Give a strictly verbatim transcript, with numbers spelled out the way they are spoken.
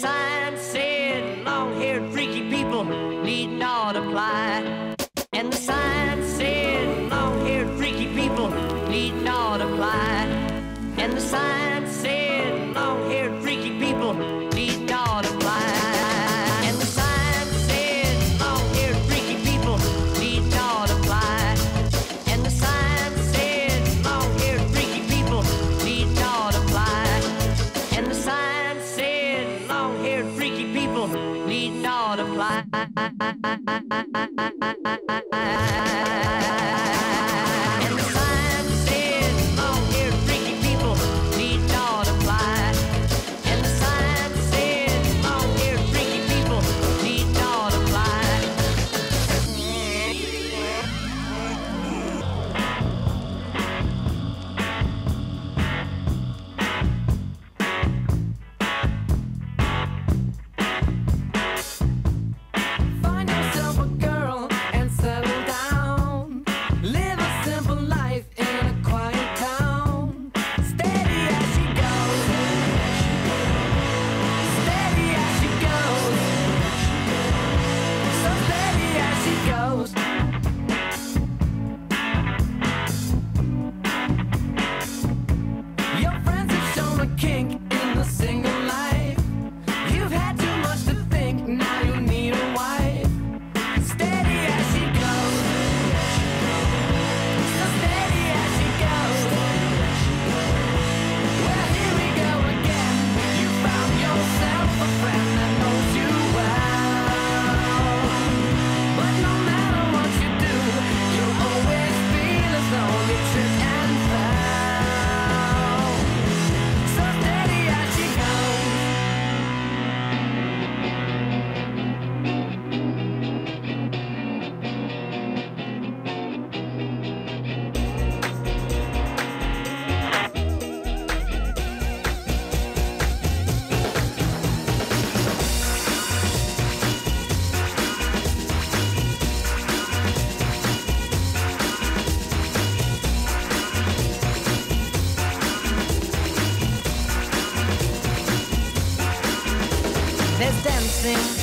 sign said long-haired freaky people need not apply. And the sign said long-haired freaky people need not apply. And the sign said long-haired freaky people need not apply. And the sign said long-haired freaky people need not apply. And the sign said long-haired freaky people need not apply. And the sign said long-haired freaky people need not apply. Dancing